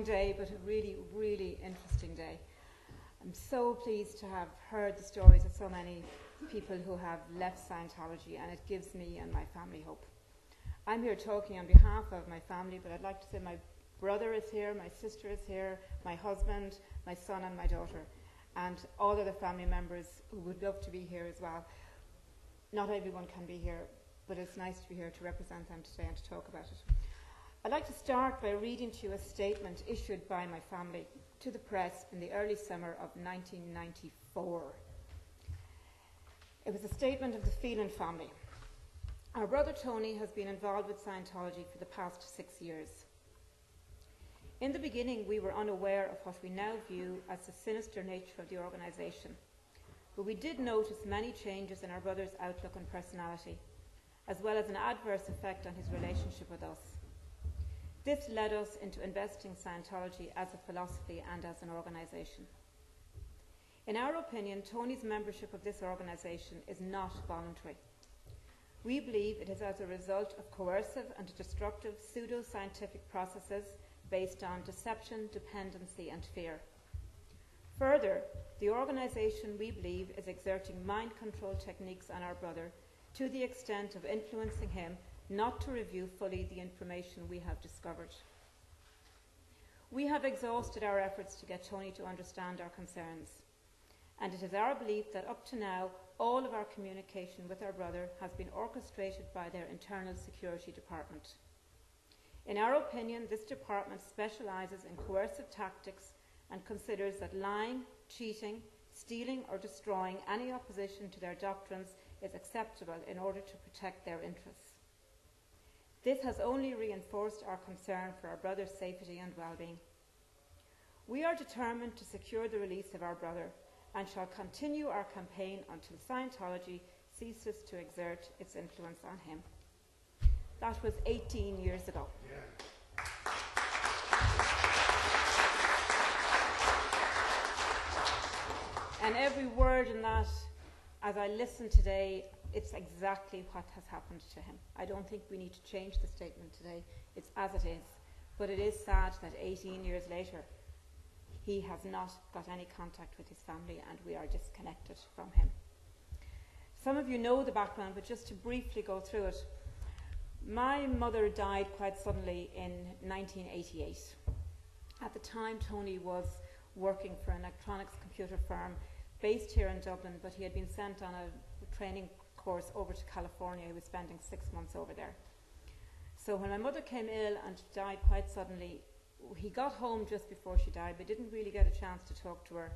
long day, but a really, really interesting day. I'm so pleased to have heard the stories of so many people who have left Scientology, and it gives me and my family hope. I'm here talking on behalf of my family, but I'd like to say my brother is here, my sister is here, my husband, my son and my daughter, and all other family members who would love to be here as well. Not everyone can be here, but it's nice to be here to represent them today and to talk about it. I'd like to start by reading to you a statement issued by my family to the press in the early summer of 1994. It was a statement of the Phelan family. Our brother Tony has been involved with Scientology for the past 6 years. In the beginning, we were unaware of what we now view as the sinister nature of the organisation, but we did notice many changes in our brother's outlook and personality, as well as an adverse effect on his relationship with us. This led us into investing Scientology as a philosophy and as an organisation. In our opinion, Tony's membership of this organisation is not voluntary. We believe it is as a result of coercive and destructive pseudo-scientific processes based on deception, dependency and fear. Further, the organisation, we believe, is exerting mind control techniques on our brother to the extent of influencing him not to review fully the information we have discovered. We have exhausted our efforts to get Tony to understand our concerns, and it is our belief that up to now, all of our communication with our brother has been orchestrated by their internal security department. In our opinion, this department specialises in coercive tactics and considers that lying, cheating, stealing or destroying any opposition to their doctrines is acceptable in order to protect their interests. This has only reinforced our concern for our brother's safety and well-being. We are determined to secure the release of our brother and shall continue our campaign until Scientology ceases to exert its influence on him. That was 18 years ago. Yeah. And every word in that, as I listen today, it's exactly what has happened to him. I don't think we need to change the statement today. It's as it is. But it is sad that 18 years later, he has not got any contact with his family and we are disconnected from him. Some of you know the background, but just to briefly go through it. My mother died quite suddenly in 1988. At the time, Tony was working for an electronics computer firm based here in Dublin, but he had been sent on a training course over to California. He was spending 6 months over there. So when my mother came ill and died quite suddenly, he got home just before she died, but didn't really get a chance to talk to her.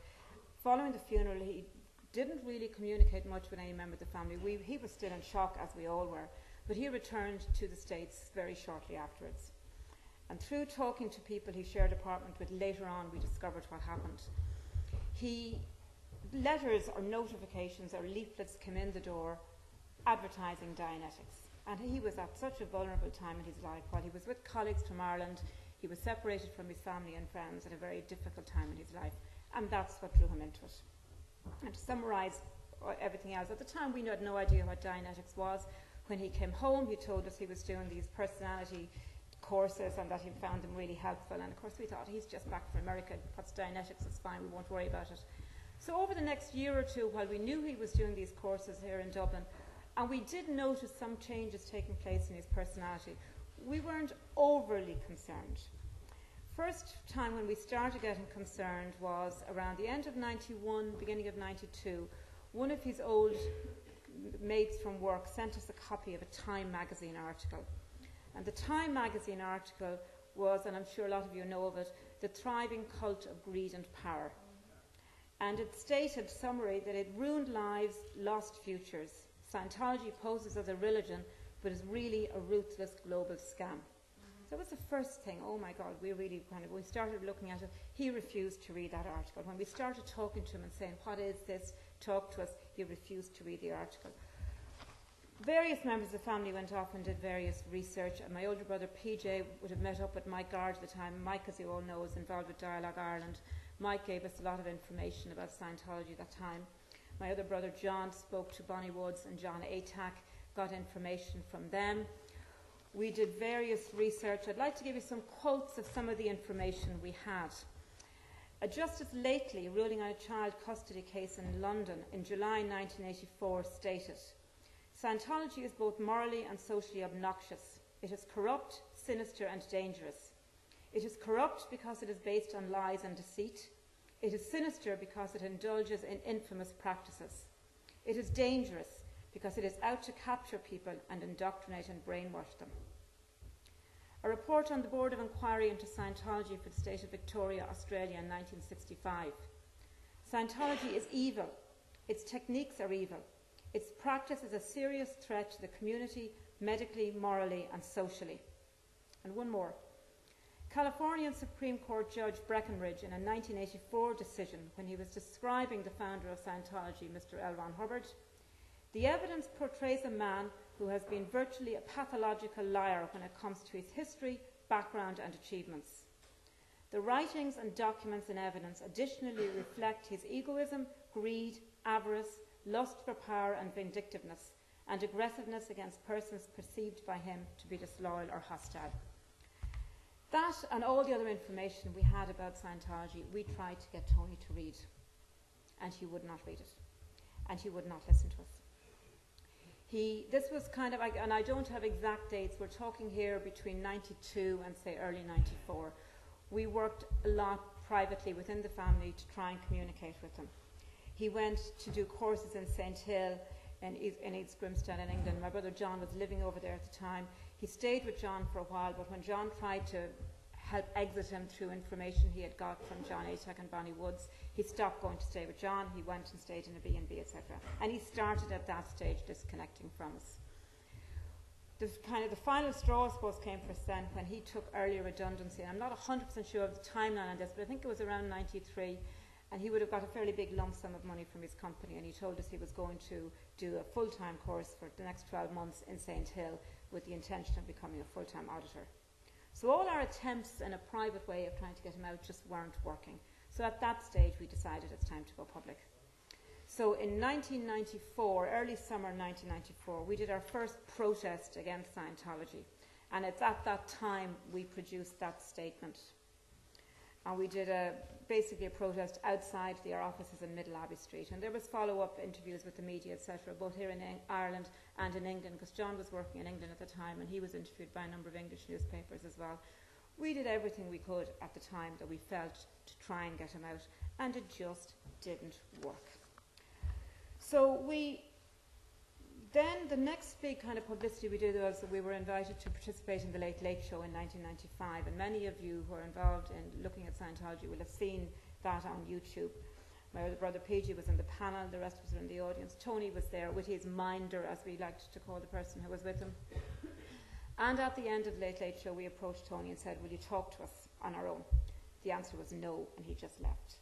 Following the funeral, he didn't really communicate much with any member of the family. He was still in shock, as we all were. But he returned to the States very shortly afterwards. And through talking to people he shared an apartment with later on, we discovered what happened. Letters or notifications or leaflets came in the door advertising Dianetics. And he was at such a vulnerable time in his life. While he was with colleagues from Ireland, he was separated from his family and friends at a very difficult time in his life. And that's what drew him into it. And to summarise everything else, at the time we had no idea what Dianetics was. When he came home, he told us he was doing these personality courses and that he found them really helpful. And of course, we thought, he's just back from America. That's Dianetics, it's fine, we won't worry about it. So over the next year or two, while we knew he was doing these courses here in Dublin, and we did notice some changes taking place in his personality, we weren't overly concerned. First time when we started getting concerned was around the end of 91, beginning of 92. One of his old mates from work sent us a copy of a Time magazine article. And the Time magazine article was, and I'm sure a lot of you know of it, The Thriving Cult of Greed and Power. And it stated, summary, that it ruined lives, lost futures. Scientology poses as a religion, but is really a ruthless global scam. So that was the first thing, oh my God, we really, when we started looking at it, he refused to read that article. When we started talking to him and saying, what is this, talk to us, he refused to read the article. Various members of the family went off and did various research, and my older brother PJ would have met up with Mike Gard at the time. Mike, as you all know, was involved with Dialogue Ireland. Mike gave us a lot of information about Scientology at that time. My other brother John spoke to Bonnie Woods and John Atack, got information from them. We did various research. I'd like to give you some quotes of some of the information we had. Justice Lately, ruling on a child custody case in London in July 1984, stated, Scientology is both morally and socially obnoxious. It is corrupt, sinister and dangerous. It is corrupt because it is based on lies and deceit. It is sinister because it indulges in infamous practices. It is dangerous because it is out to capture people and indoctrinate and brainwash them. A report on the Board of Inquiry into Scientology for the State of Victoria, Australia in 1965. Scientology is evil. Its techniques are evil. Its practice is a serious threat to the community, medically, morally and socially. And one more. Californian Supreme Court Judge Breckenridge, in a 1984 decision, when he was describing the founder of Scientology, Mr. L. Ron Hubbard, the evidence portrays a man who has been virtually a pathological liar when it comes to his history, background and achievements. The writings and documents and evidence additionally reflect his egoism, greed, avarice, lust for power and vindictiveness, and aggressiveness against persons perceived by him to be disloyal or hostile. That and all the other information we had about Scientology, we tried to get Tony to read, and he would not read it, and he would not listen to us. This was kind of, and I don't have exact dates, we're talking here between 92 and say early 94. We worked a lot privately within the family to try and communicate with him. He went to do courses in St. Hill and in East Grinstead in England. My brother John was living over there at the time. He stayed with John for a while, but when John tried to help exit him through information he had got from John Atack and Bonnie Woods, he stopped going to stay with John. He went and stayed in a B&B, etc. And he started at that stage disconnecting from us. The final straw, I suppose, came for Sven when he took early redundancy. And I'm not 100% sure of the timeline on this, but I think it was around 93. And he would have got a fairly big lump sum of money from his company, and he told us he was going to do a full-time course for the next 12 months in St. Hill with the intention of becoming a full-time auditor. So all our attempts in a private way of trying to get him out just weren't working. So at that stage we decided it's time to go public. So in 1994, early summer 1994, we did our first protest against Scientology, and it's at that time we produced that statement. And we did basically a protest outside our offices in Middle Abbey Street. And there was follow-up interviews with the media, etc., both here in Ireland and in England, because John was working in England at the time, and he was interviewed by a number of English newspapers as well. We did everything we could at the time that we felt to try and get him out, and it just didn't work. So then the next big kind of publicity we did was that we were invited to participate in the Late Late Show in 1995, and many of you who are involved in looking at Scientology will have seen that on YouTube. My older brother PJ was in the panel, the rest of us were in the audience. Tony was there with his minder, as we liked to call the person who was with him. And at the end of Late Late Show, we approached Tony and said, will you talk to us on our own? The answer was no, and he just left.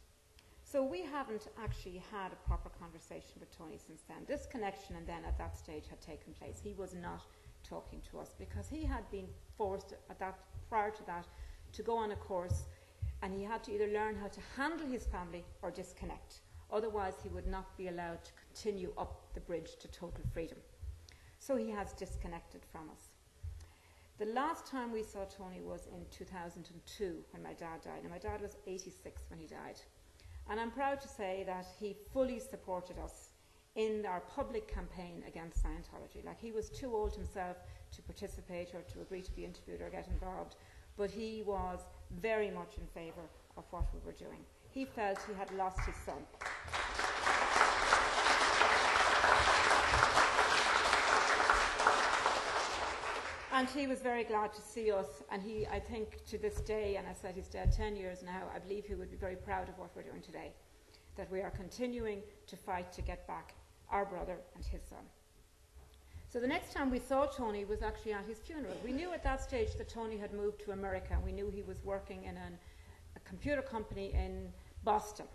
So we haven't actually had a proper conversation with Tony since then. This connection and then at that stage had taken place. He was not talking to us because he had been forced prior to that to go on a course, and he had to either learn how to handle his family or disconnect. Otherwise he would not be allowed to continue up the bridge to total freedom. So he has disconnected from us. The last time we saw Tony was in 2002 when my dad died. And my dad was 86 when he died. And I'm proud to say that he fully supported us in our public campaign against Scientology. Like, he was too old himself to participate or to agree to be interviewed or get involved, but he was very much in favour of what we were doing. He felt he had lost his son. And he was very glad to see us, and he, I think, to this day, and I said he's dead 10 years now, I believe he would be very proud of what we're doing today, that we are continuing to fight to get back our brother and his son. So the next time we saw Tony was actually at his funeral. We knew at that stage that Tony had moved to America, and we knew he was working in a computer company in Boston.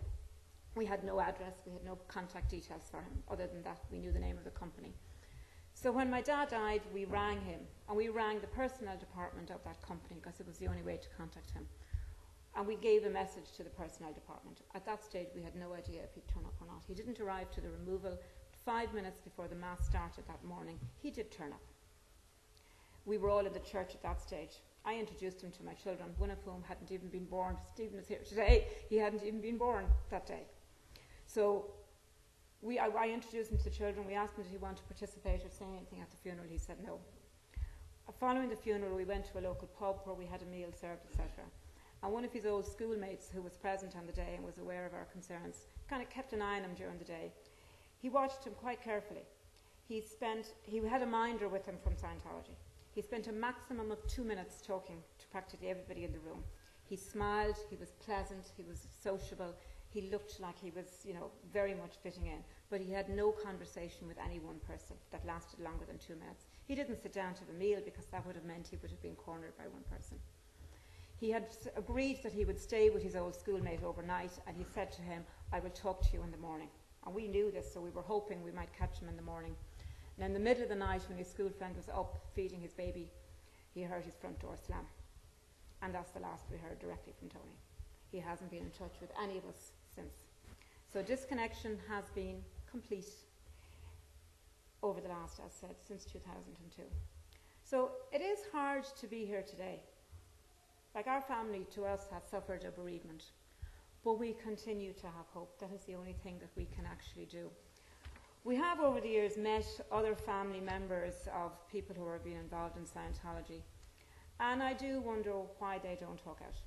We had no address, we had no contact details for him. Other than that, we knew the name of the company. So when my dad died, we rang him, and we rang the personnel department of that company because it was the only way to contact him. And we gave a message to the personnel department. At that stage, we had no idea if he'd turn up or not. He didn't arrive to the removal. 5 minutes before the mass started that morning, he did turn up. we were all in the church at that stage. I introduced him to my children, one of whom hadn't even been born. Stephen is here today. He hadn't even been born that day. So I introduced him to the children. We asked him if he wanted to participate or say anything at the funeral. He said no. Following the funeral, we went to a local pub where we had a meal served, etc. And one of his old schoolmates, who was present on the day and was aware of our concerns, kind of kept an eye on him during the day. He watched him quite carefully. He had a minder with him from Scientology. He spent a maximum of 2 minutes talking to practically everybody in the room. He smiled, he was pleasant, he was sociable, he looked like he was, you know, very much fitting in, but he had no conversation with any one person that lasted longer than 2 minutes. He didn't sit down to have a meal because that would have meant he would have been cornered by one person. He had agreed that he would stay with his old schoolmate overnight, and he said to him, "I will talk to you in the morning." And we knew this, so we were hoping we might catch him in the morning. And in the middle of the night, when his school friend was up feeding his baby, he heard his front door slam. And that's the last we heard directly from Tony. He hasn't been in touch with any of us since. So disconnection has been complete over the last, as said, since 2002. So it is hard to be here today. Like, our family, to us, has suffered a bereavement, but we continue to have hope. That is the only thing that we can actually do. We have, over the years, met other family members of people who have been involved in Scientology, and I do wonder why they don't talk out.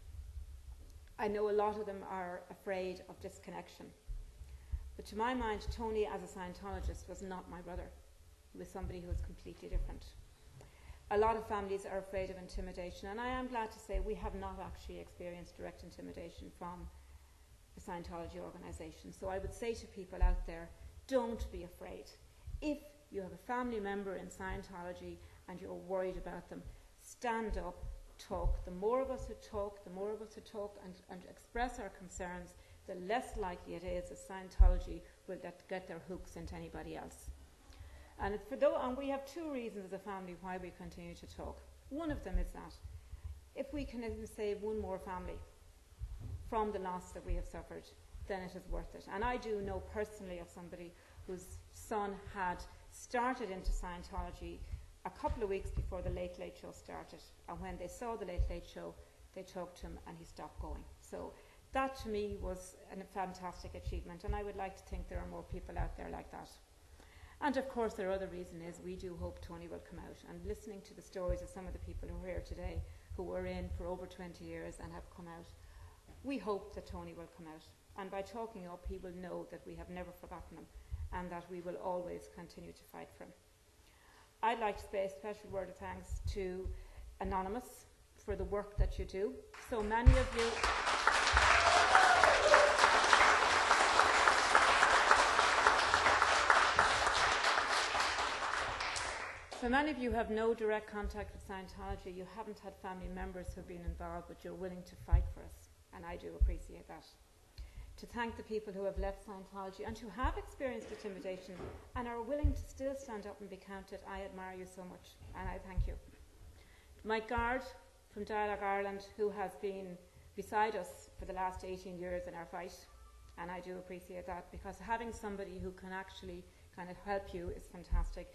I know a lot of them are afraid of disconnection, but to my mind, Tony, as a Scientologist, was not my brother. He was somebody who was completely different. A lot of families are afraid of intimidation, and I am glad to say we have not actually experienced direct intimidation from a Scientology organisation. So I would say to people out there, don't be afraid. If you have a family member in Scientology and you're worried about them, stand up, talk. The more of us who talk, the more of us who talk and express our concerns, the less likely it is that Scientology will get their hooks into anybody else. And we have two reasons as a family why we continue to talk. One of them is that if we can save one more family from the loss that we have suffered, then it is worth it. And I do know personally of somebody whose son had started into Scientology a couple of weeks before the Late Late Show started. And when they saw the Late Late Show, they talked to him and he stopped going. So that to me was a fantastic achievement. And I would like to think there are more people out there like that. And of course, their other reason is we do hope Tony will come out. And listening to the stories of some of the people who are here today, who were in for over 20 years and have come out, we hope that Tony will come out. And by talking up, he will know that we have never forgotten him and that we will always continue to fight for him. I'd like to say a special word of thanks to Anonymous for the work that you do. So many of you... So many of you have no direct contact with Scientology. You haven't had family members who have been involved, but you're willing to fight for us, and I do appreciate that. To thank the people who have left Scientology and who have experienced intimidation and are willing to still stand up and be counted, I admire you so much, and I thank you. Mike Gard from Dialogue Ireland, who has been beside us for the last 18 years in our fight, and I do appreciate that, because having somebody who can actually kind of help you is fantastic.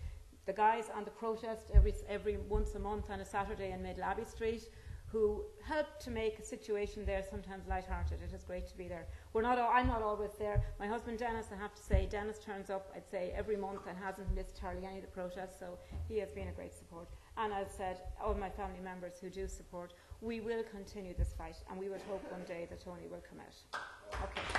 The guys on the protest every once a month on a Saturday in Middle Abbey Street, who helped to make a situation there sometimes lighthearted. It is great to be there. I'm not always there. My husband Dennis, I have to say, Dennis turns up, I'd say, every month and hasn't missed hardly any of the protests, so he has been a great support. And as said, all my family members who do support, we will continue this fight, and we would hope one day that Tony will come out. Okay.